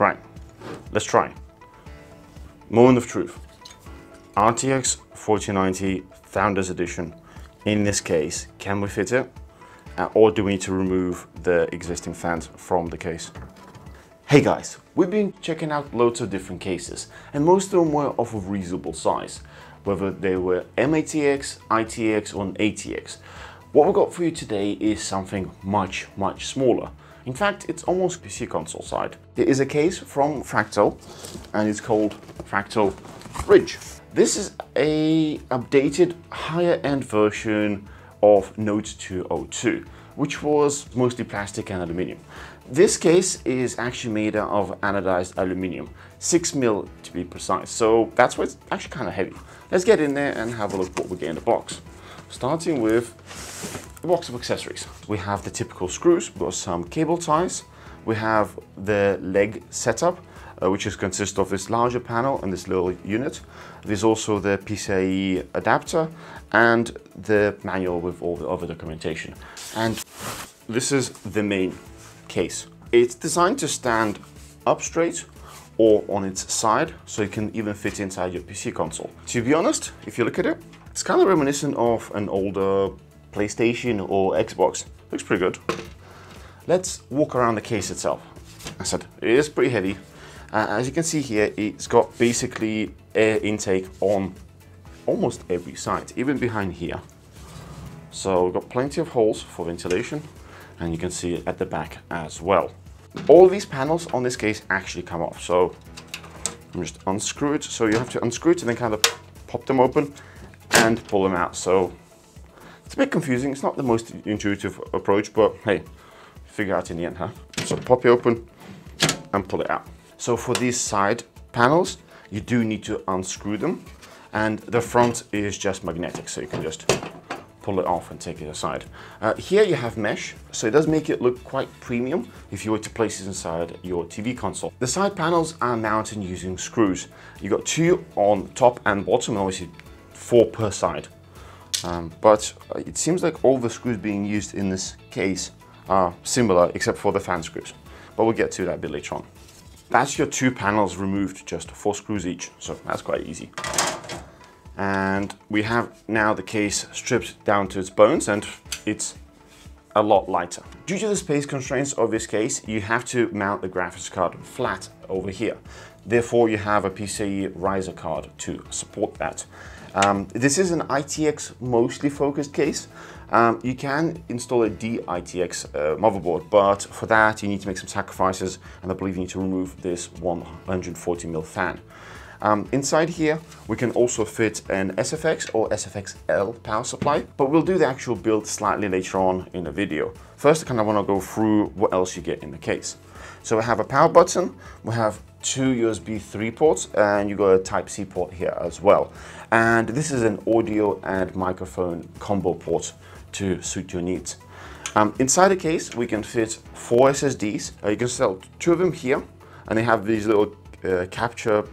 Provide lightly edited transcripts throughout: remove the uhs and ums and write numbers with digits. Right, let's try. Moment of truth. RTX 4090 Founders Edition. In this case, can we fit it? Or do we need to remove the existing fans from the case? Hey guys, we've been checking out loads of different cases, and most of them were of a reasonable size, whether they were MATX, ITX or an ATX. What we got for you today is something much, much smaller. In fact, it's almost PC console side. There is a case from Fractal, and it's called Fractal Ridge. This is a updated higher-end version of Note 202, which was mostly plastic and aluminium. This case is actually made out of anodized aluminium, 6mm to be precise, so that's why it's actually kind of heavy. Let's get in there and have a look what we get in the box. Starting with a box of accessories. We have the typical screws, we've got some cable ties, we have the leg setup, which consists of this larger panel and this little unit. There's also the PCIe adapter and the manual with all the other documentation. And this is the main case. It's designed to stand up straight or on its side, so it can even fit inside your PC console. To be honest, if you look at it, it's kind of reminiscent of an older PlayStation or Xbox. Looks pretty good. Let's walk around the case itself. As I said, it is pretty heavy. As you can see here, it's got basically air intake on almost every side, even behind here. So we've got plenty of holes for ventilation, and you can see it at the back as well. All these panels on this case actually come off, so I'm just unscrew it. So you have to unscrew it and then kind of pop them open and pull them out. So it's a bit confusing. It's not the most intuitive approach, but hey, figure out in the end, huh? So pop it open and pull it out. So for these side panels, you do need to unscrew them, and the front is just magnetic, so you can just pull it off and take it aside. Here you have mesh, so it does make it look quite premium if you were to place it inside your TV console. The side panels are mounted using screws. You got two on top and bottom, and obviously four per side. But it seems like all the screws being used in this case are similar, except for the fan screws. But we'll get to that a bit later on. That's your two panels removed, just four screws each, so that's quite easy. And we have now the case stripped down to its bones, and it's a lot lighter. Due to the space constraints of this case, you have to mount the graphics card flat over here. Therefore, you have a PCIe riser card to support that. This is an ITX mostly focused case. You can install a D-ITX motherboard, but for that you need to make some sacrifices, and I believe you need to remove this 140mm fan. Inside here we can also fit an SFX or SFX-L power supply, but we'll do the actual build slightly later on in the video. First I kind of want to go through what else you get in the case. So we have a power button, we have two USB 3 ports, and you got a Type-C port here as well. And this is an audio and microphone combo port to suit your needs. Inside the case, we can fit four SSDs. You can sell two of them here, and they have these little capture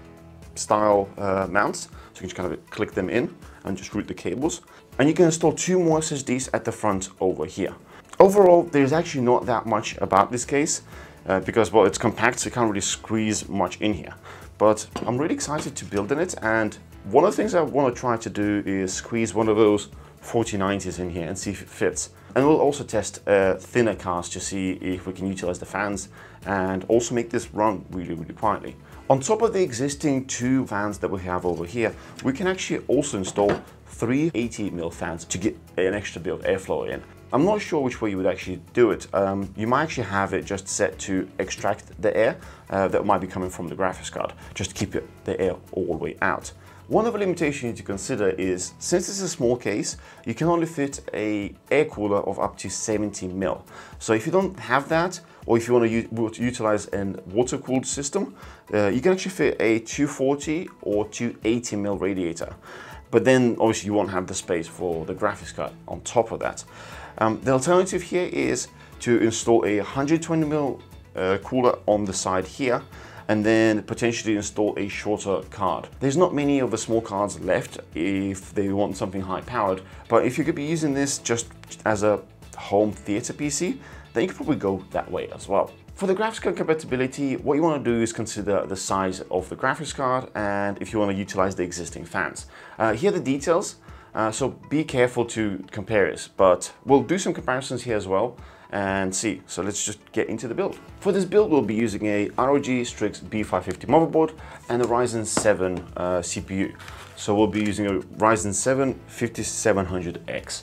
style mounts. So you can just kind of click them in and just route the cables. And you can install two more SSDs at the front over here. Overall, there's actually not that much about this case. Because, well, it's compact, so you can't really squeeze much in here. But I'm really excited to build in it, and one of the things I want to try to do is squeeze one of those 4090s in here and see if it fits. And we'll also test thinner cars to see if we can utilize the fans and also make this run really, really quietly. On top of the existing two fans that we have over here, we can actually also install three 80mm fans to get an extra bit of airflow in. I'm not sure which way you would actually do it. You might actually have it just set to extract the air that might be coming from the graphics card, just to keep the air all the way out. One other limitation you need to consider is, since it's a small case, you can only fit an air cooler of up to 70mm. So if you don't have that, or if you want to utilize a water-cooled system, you can actually fit a 240 or 280mm radiator. But then obviously you won't have the space for the graphics card on top of that. The alternative here is to install a 120mm cooler on the side here, and then potentially install a shorter card. There's not many of the small cards left if they want something high powered, but if you could be using this just as a home theater PC, then you could probably go that way as well. For the graphics card compatibility, what you want to do is consider the size of the graphics card and if you want to utilize the existing fans. Here are the details, so be careful to compare this, but we'll do some comparisons here as well and see. So let's just get into the build. For this build, we'll be using a ROG Strix B550 motherboard and a Ryzen 7 CPU. So we'll be using a Ryzen 7 5700X.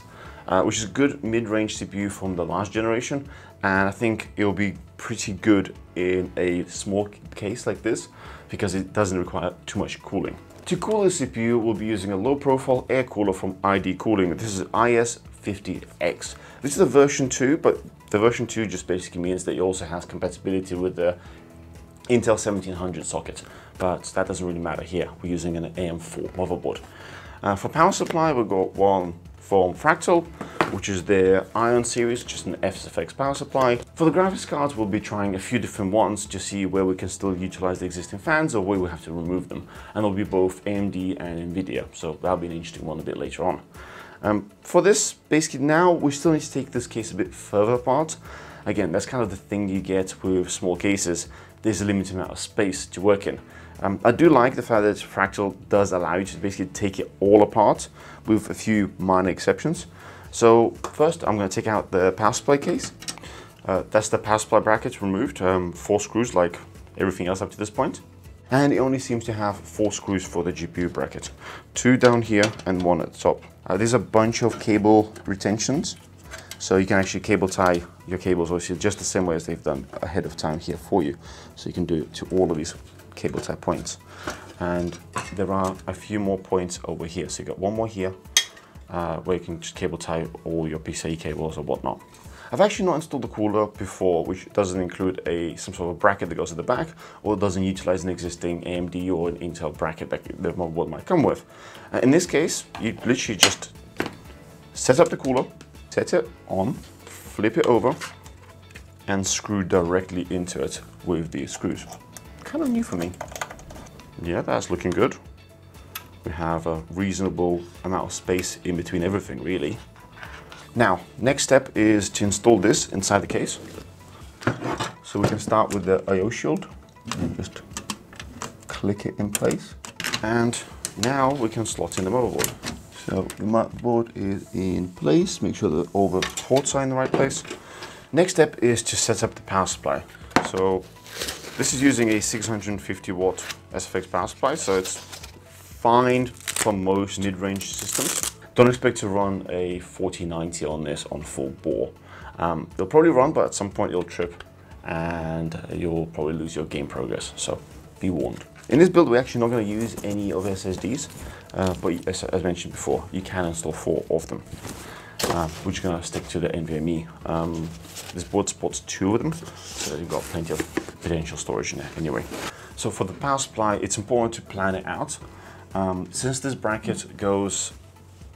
Which is a good mid-range CPU from the last generation, and I think it'll be pretty good in a small case like this because it doesn't require too much cooling. To cool the CPU, we'll be using a low-profile air cooler from ID-COOLING. This is IS-50X. This is a version 2, but the version 2 just basically means that it also has compatibility with the Intel 1700 socket, but that doesn't really matter here. We're using an AM4 motherboard. For power supply, we've got one from Fractal, which is their Ion series, just an SFX power supply. For the graphics cards, we'll be trying a few different ones to see where we can still utilize the existing fans or where we have to remove them. And it'll be both AMD and Nvidia, so that'll be an interesting one a bit later on. For this, basically now, we still need to take this case a bit further apart. Again, that's kind of the thing you get with small cases. There's a limited amount of space to work in. I do like the fact that Fractal does allow you to basically take it all apart with a few minor exceptions. So first I'm going to take out the power supply case. That's the power supply bracket removed, 4 screws like everything else up to this point. And it only seems to have 4 screws for the GPU bracket. 2 down here and 1 at the top. There's a bunch of cable retentions. So you can actually cable tie your cables, obviously just the same way as they've done ahead of time here for you. So you can do it to all of these cable tie points. And there are a few more points over here. So you got one more here where you can just cable tie all your PCIe cables or whatnot. I've actually not installed the cooler before, which doesn't include some sort of bracket that goes at the back, or doesn't utilize an existing AMD or an Intel bracket that the motherboard might come with. In this case, you literally just set up the cooler, set it on, flip it over, and screw directly into it with these screws. Kind of new for me. Yeah, that's looking good. We have a reasonable amount of space in between everything, really. Now, next step is to install this inside the case. So we can start with the I/O shield and just click it in place. And now we can slot in the motherboard. So the motherboard is in place. Make sure that all the ports are in the right place. Next step is to set up the power supply. So this is using a 650-watt SFX power supply, so it's fine for most mid-range systems. Don't expect to run a 4090 on this on full bore. It'll probably run, but at some point it'll trip and you'll probably lose your game progress, so be warned. In this build, we're actually not going to use any of the SSDs, but as mentioned before, you can install 4 of them. We're just going to stick to the NVMe. This board supports 2 of them, so you've got plenty of potential storage in there anyway. So for the power supply, it's important to plan it out. Since this bracket goes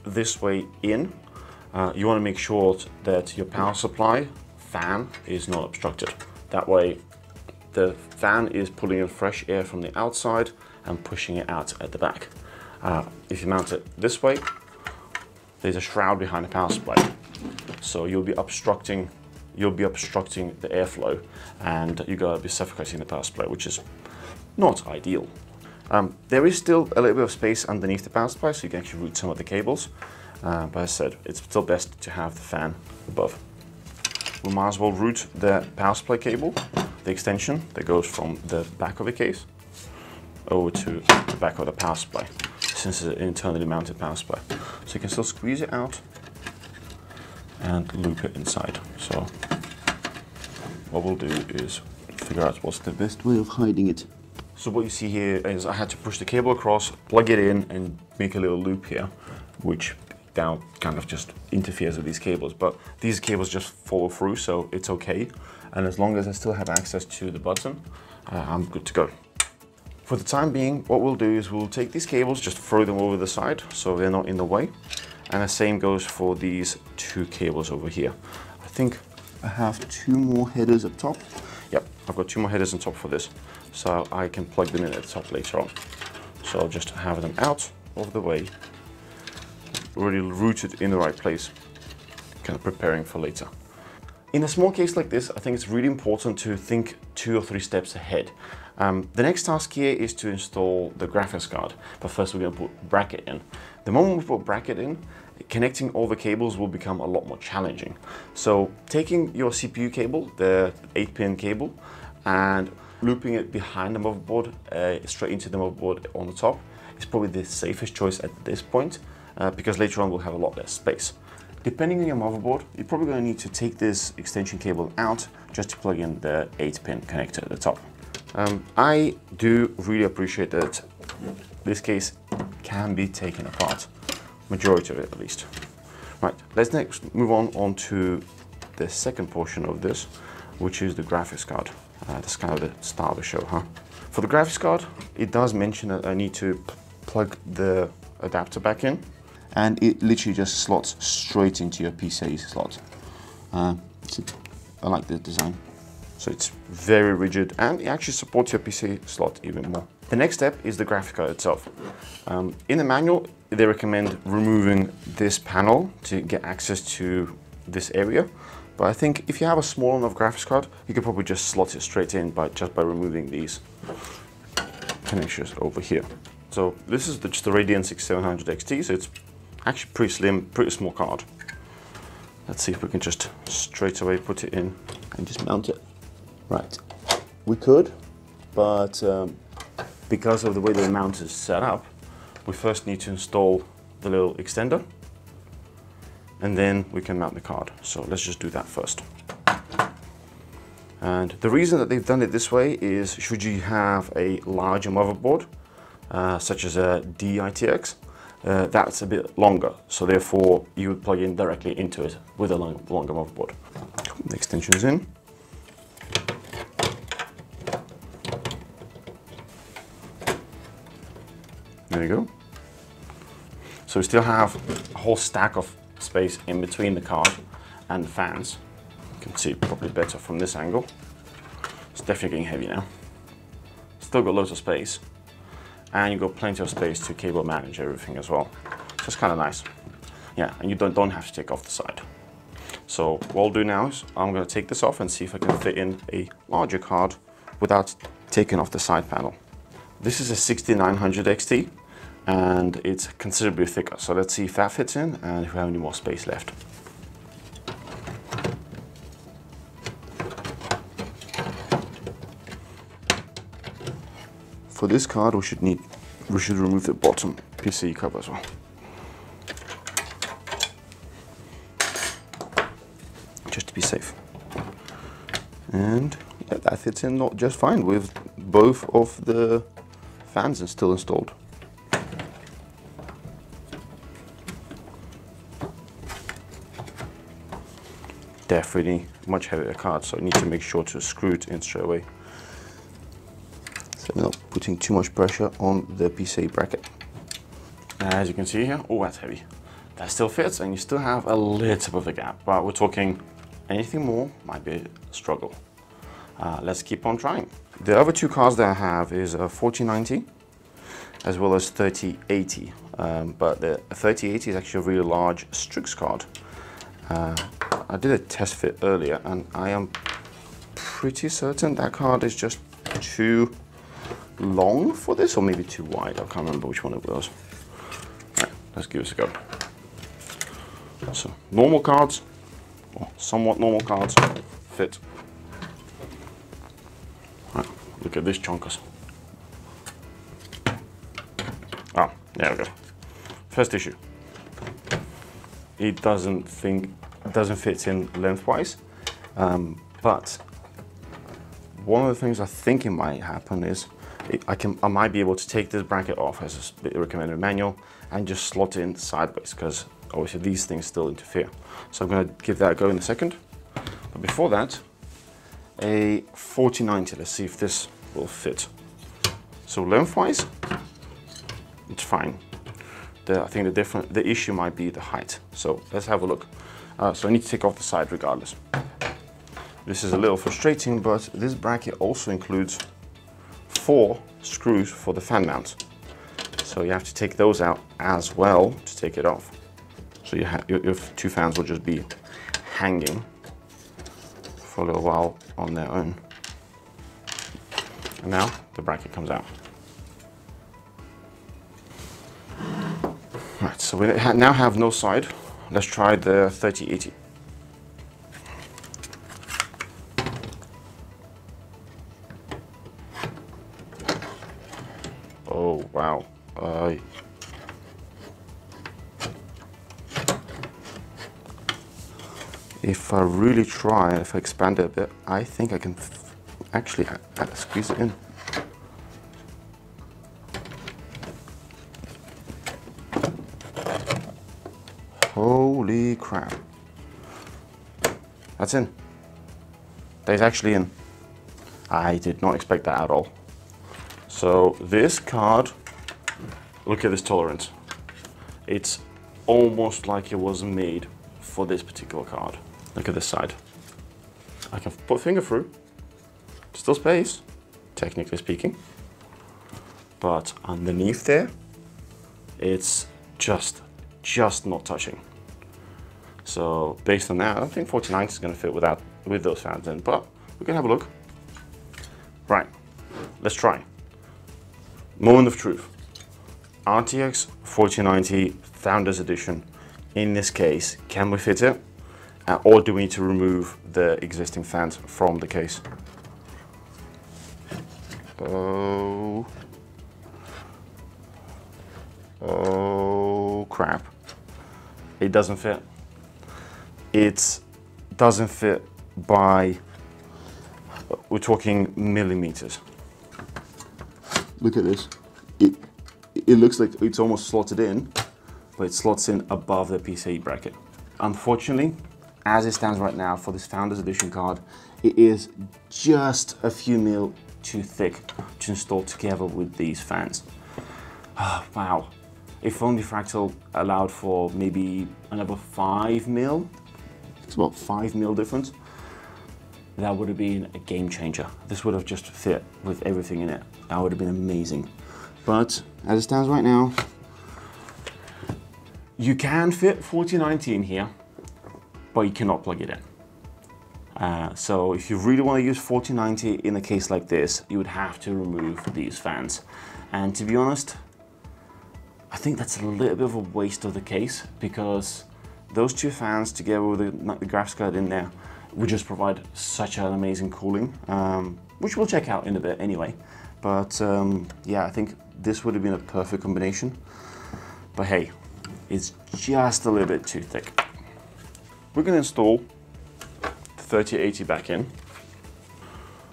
this way in, you want to make sure that your power supply fan is not obstructed. That way, the fan is pulling in fresh air from the outside and pushing it out at the back. If you mount it this way, there's a shroud behind the power supply, so you'll be obstructing the airflow, and you're going to be suffocating the power supply, which is not ideal. There is still a little bit of space underneath the power supply, so you can actually route some of the cables. But as I said, it's still best to have the fan above. We might as well route the power supply cable, the extension that goes from the back of the case over to the back of the power supply, since it's an internally mounted power supply. So you can still squeeze it out and loop it inside. So what we'll do is figure out what's the best way of hiding it. So what you see here is I had to push the cable across, plug it in, and make a little loop here, which now kind of just interferes with these cables, but these cables just follow through, so it's okay. And as long as I still have access to the button, I'm good to go. For the time being, what we'll do is we'll take these cables, just throw them over the side so they're not in the way. And the same goes for these 2 cables over here. I think I have 2 more headers up top. Yep, I've got 2 more headers on top for this, so I can plug them in at the top later on. So I'll just have them out of the way, already rooted in the right place, kind of preparing for later. In a small case like this, I think it's really important to think 2 or 3 steps ahead. The next task here is to install the graphics card, but first we're going to put bracket in. The moment we put bracket in, connecting all the cables will become a lot more challenging. So taking your CPU cable, the 8-pin cable, and looping it behind the motherboard, straight into the motherboard on the top, is probably the safest choice at this point, because later on we'll have a lot less space. Depending on your motherboard, you're probably going to need to take this extension cable out just to plug in the 8-pin connector at the top. I do really appreciate that this case can be taken apart, majority of it at least. Right, let's next move on to the second portion of this, which is the graphics card. That's kind of the star of the show, huh? For the graphics card, it does mention that I need to plug the adapter back in, and it literally just slots straight into your PCIe slot. I like the design. So it's very rigid, and it actually supports your PCIe slot even more. The next step is the graphics card itself. In the manual, they recommend removing this panel to get access to this area. But I think if you have a small enough graphics card, you could probably just slot it straight in just by removing these connections over here. So this is just the Radeon 6700 XT, so it's actually pretty slim, pretty small card. Let's see if we can just straight away put it in and just mount it. Right, we could, but because of the way the mount is set up, we first need to install the little extender, and then we can mount the card. So let's just do that first. And the reason that they've done it this way is should you have a larger motherboard, such as a DITX, that's a bit longer. So therefore you would plug in directly into it with a longer motherboard. The extension is in. There you go. So we still have a whole stack of space in between the card and the fans. You can see probably better from this angle. It's definitely getting heavy now. Still got loads of space, and you've got plenty of space to cable manage everything as well. So it's kind of nice. Yeah, and you don't have to take off the side. So what I'll do now is I'm going to take this off and see if I can fit in a larger card without taking off the side panel. This is a 6900 XT and it's considerably thicker. So let's see if that fits in and if we have any more space left. For this card, we should remove the bottom PCIe cover as well. Just to be safe. And yeah, that fits in not just fine with both of the fans are still installed. Definitely much heavier card, so I need to make sure to screw it in straight away. So I'm not putting too much pressure on the PCIe bracket. As you can see here, oh, that's heavy. That still fits, and you still have a little bit of a gap, but we're talking anything more might be a struggle. Let's keep on trying. The other two cards that I have is a 4090 as well as 3080, but the 3080 is actually a really large Strix card. I did a test fit earlier and I am pretty certain that card is just too long for this, or maybe too wide. I can't remember which one it was. Right, let's give this a go. So normal cards, or somewhat normal cards, fit. Look at this chonkers. Ah, there we go. First issue. It doesn't fit in lengthwise. But one of the things I think it might happen is I might be able to take this bracket off as a recommended manual and just slot it in sideways, because obviously these things still interfere. So I'm going to give that a go in a second. But before that, a 4090, let's see if this will fit. So lengthwise, it's fine. I think the issue might be the height. So let's have a look. So I need to take off the side regardless. This is a little frustrating, but this bracket also includes 4 screws for the fan mount. So you have to take those out as well to take it off. So your 2 fans will just be hanging for a little while on their own. And now the bracket comes out. Right, so we now have no side. Let's try the 3080. Oh, wow. If I really try, if I expand it a bit, I think I can actually squeeze it in. Holy crap. That's in. That is actually in. I did not expect that at all. So this card, look at this tolerance. It's almost like it was made for this particular card. Look at this side. I can put finger through, still space, technically speaking, but underneath there, it's just not touching. So based on that, I think 4090 is gonna fit with those fans in, but we can have a look. Right, let's try. Moment of truth. RTX 4090 Founders Edition. In this case, can we fit it? Or do we need to remove the existing fans from the case? Oh crap. It doesn't fit. It doesn't fit by, we're talking millimeters. Look at this. It looks like it's almost slotted in, but it slots in above the PCIe bracket. Unfortunately, as it stands right now for this Founders Edition card, it is just a few mil too thick to install together with these fans. Oh, wow. If only Fractal allowed for maybe another 5 mil, it's about 5 mil difference, that would have been a game changer. This would have just fit with everything in it. That would have been amazing. But as it stands right now, you can fit 4090 in here, but you cannot plug it in. So if you really want to use 4090 in a case like this, you would have to remove these fans. And to be honest, I think that's a little bit of a waste of the case, because those two fans together with the graphics card in there would just provide such an amazing cooling, which we'll check out in a bit anyway. But yeah, I think this would have been a perfect combination. But hey, it's just a little bit too thick. We're gonna install the 3080 back in.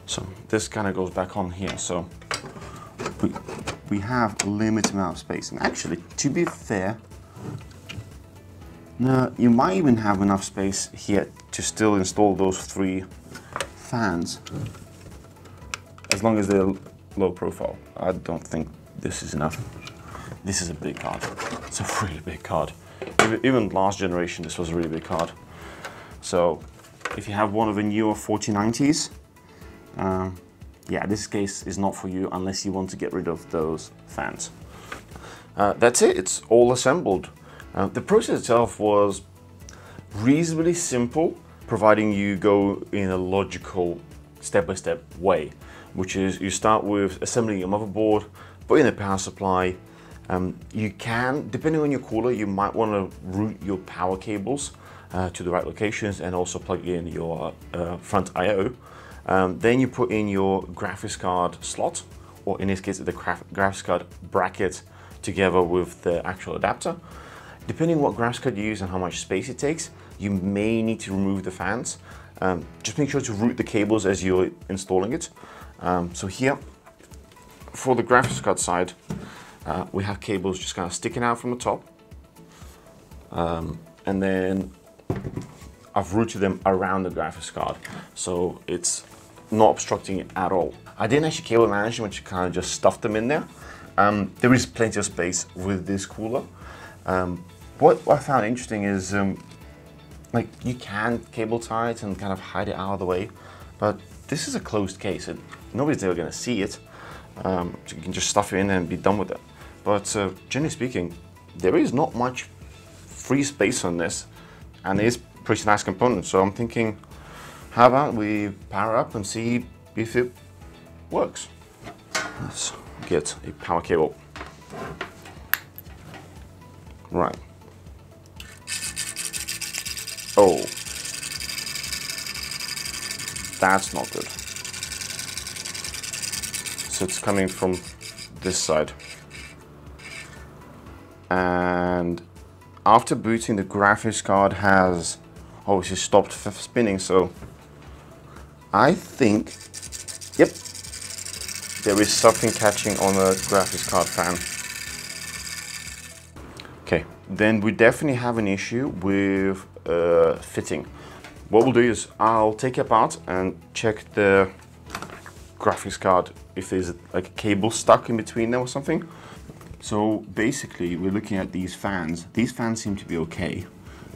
So this kind of goes back on here. So we have a limited amount of space. And actually, to be fair, now you might even have enough space here to still install those three fans, as long as they're low profile. I don't think this is enough. This is a big card. It's a really big card. Even last generation, this was a really big card. So if you have one of the newer 4090s, yeah, this case is not for you unless you want to get rid of those fans. That's it, it's all assembled. The process itself was reasonably simple, providing you go in a logical step-by-step way, which is you start with assembling your motherboard, put in the power supply. You can, depending on your cooler, you might want to route your power cables to the right locations and also plug in your front I/O. Then you put in your graphics card slot, or in this case, the graphics card bracket together with the actual adapter. Depending on what graphics card you use and how much space it takes, you may need to remove the fans. Just make sure to route the cables as you're installing it. So here, for the graphics card side, we have cables just kind of sticking out from the top. And then I've routed them around the graphics card, so it's not obstructing it at all. I didn't actually cable manage them, I kind of just stuffed them in there. There is plenty of space with this cooler. What I found interesting is, like, you can cable tie it and kind of hide it out of the way, but this is a closed case and nobody's ever going to see it. So you can just stuff it in and be done with it. But generally speaking, there is not much free space on this, and it is pretty nice component. So I'm thinking how about we power up and see if it works. Let's get a power cable. Right. Oh. That's not good. So it's coming from this side. And after booting, the graphics card has obviously stopped spinning, so I think, yep, there is something catching on the graphics card fan. Okay, then we definitely have an issue with fitting. What we'll do is I'll take it apart and check the graphics card if there's like a cable stuck in between them or something. So basically we're looking at these fans. These fans seem to be okay.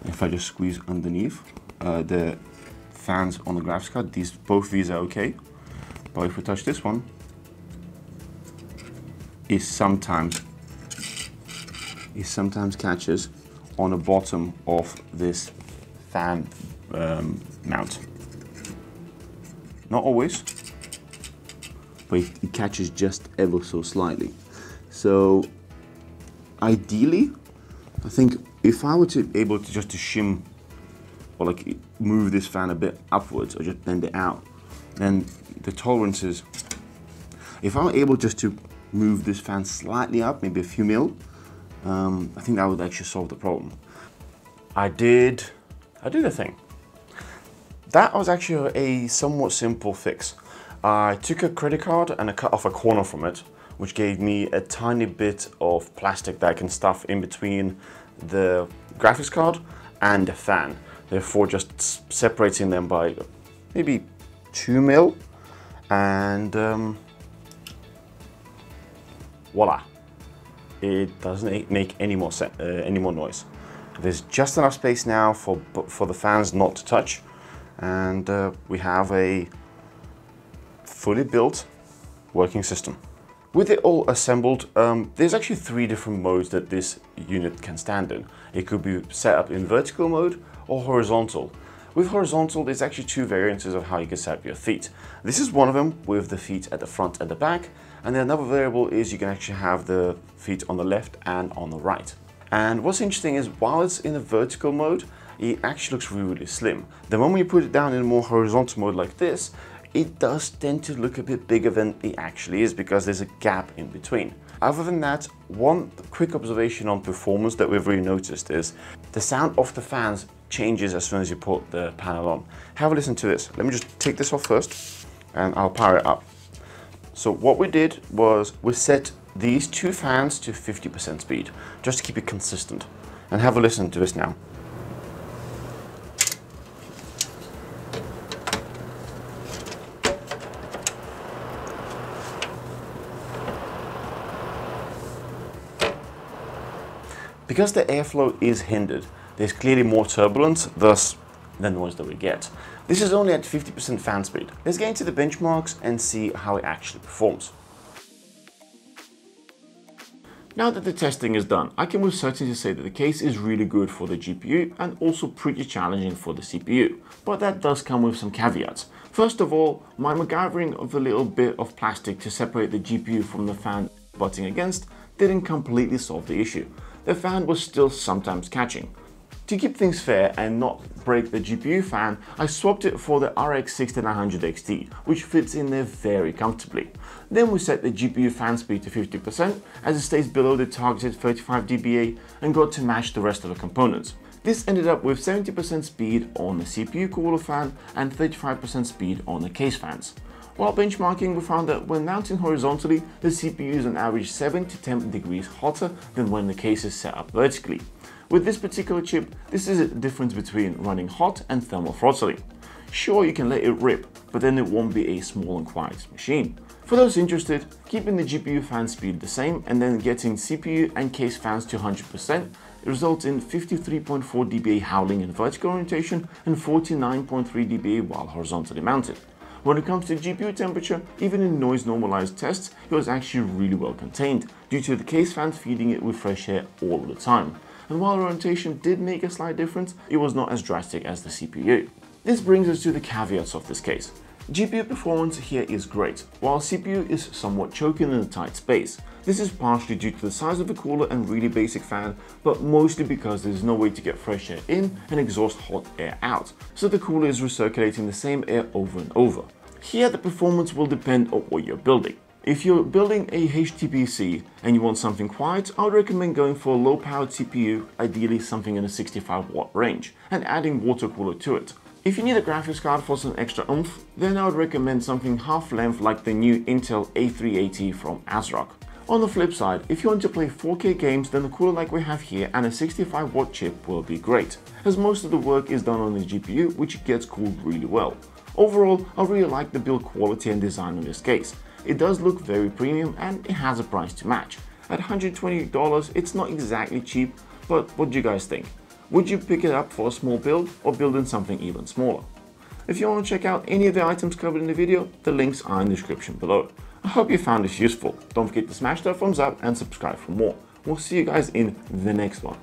If I just squeeze underneath the fans on the graphics card, both these are okay. But if we touch this one, it sometimes catches on the bottom of this fan mount. Not always, but it catches just ever so slightly. So ideally, I think if I were to be able to just shim or like move this fan a bit upwards or just bend it out, then the tolerances, if I were able just to move this fan slightly up, maybe a few mil, I think that would actually solve the problem. I did a thing. That was actually a somewhat simple fix. I took a credit card and I cut off a corner from it, which gave me a tiny bit of plastic that I can stuff in between the graphics card and the fan, therefore just separating them by maybe 2 mil, and voila, it doesn't make any more noise. There's just enough space now for the fans not to touch, and we have a fully built working system. With it all assembled, there's actually 3 different modes that this unit can stand in. It could be set up in vertical mode or horizontal. With horizontal, there's actually 2 variances of how you can set up your feet. This is one of them, with the feet at the front and the back, and then another variable is you can actually have the feet on the left and on the right. And what's interesting is while it's in the vertical mode, it actually looks really, really slim. The moment you put it down in a more horizontal mode like this, it does tend to look a bit bigger than it actually is because there's a gap in between. Other than that, one quick observation on performance that we've really noticed is the sound of the fans changes as soon as you put the panel on. Have a listen to this. Let me just take this off first and I'll power it up. So what we did was we set these 2 fans to 50% speed just to keep it consistent. And have a listen to this now. Because the airflow is hindered, there's clearly more turbulence, thus the noise that we get. This is only at 50% fan speed. Let's get into the benchmarks and see how it actually performs. Now that the testing is done, I can with certainty say that the case is really good for the GPU and also pretty challenging for the CPU. But that does come with some caveats. First of all, my MacGyvering of a little bit of plastic to separate the GPU from the fan butting against didn't completely solve the issue. The fan was still sometimes catching. To keep things fair and not break the GPU fan, I swapped it for the RX 6900 XT, which fits in there very comfortably. Then we set the GPU fan speed to 50% as it stays below the targeted 35 dBA and got to match the rest of the components. This ended up with 70% speed on the CPU cooler fan and 35% speed on the case fans. While benchmarking, we found that when mounting horizontally, the CPU is on average 7 to 10 degrees hotter than when the case is set up vertically. With this particular chip, this is the difference between running hot and thermal throttling. Sure, you can let it rip, but then it won't be a small and quiet machine. For those interested, keeping the GPU fan speed the same and then getting CPU and case fans to 100% results in 53.4 dBA howling in vertical orientation and 49.3 dBA while horizontally mounted. When it comes to GPU temperature, even in noise normalized tests, it was actually really well contained due to the case fans feeding it with fresh air all the time. And while orientation did make a slight difference, it was not as drastic as the CPU. This brings us to the caveats of this case. GPU performance here is great, while CPU is somewhat choking in a tight space. This is partially due to the size of the cooler and really basic fan, but mostly because there's no way to get fresh air in and exhaust hot air out, so the cooler is recirculating the same air over and over. Here the performance will depend on what you're building. If you're building a HTPC and you want something quiet, I would recommend going for a low-powered CPU, ideally something in the 65-watt range, and adding water cooler to it. If you need a graphics card for some extra oomph, then I would recommend something half-length like the new Intel A380 from ASRock. On the flip side, if you want to play 4K games, then a cooler like we have here and a 65-watt chip will be great, as most of the work is done on the GPU, which gets cooled really well. Overall, I really like the build quality and design in this case. It does look very premium and it has a price to match. At $120, it's not exactly cheap, but what do you guys think? Would you pick it up for a small build or build in something even smaller? If you want to check out any of the items covered in the video, the links are in the description below. I hope you found this useful. Don't forget to smash that thumbs up and subscribe for more. We'll see you guys in the next one.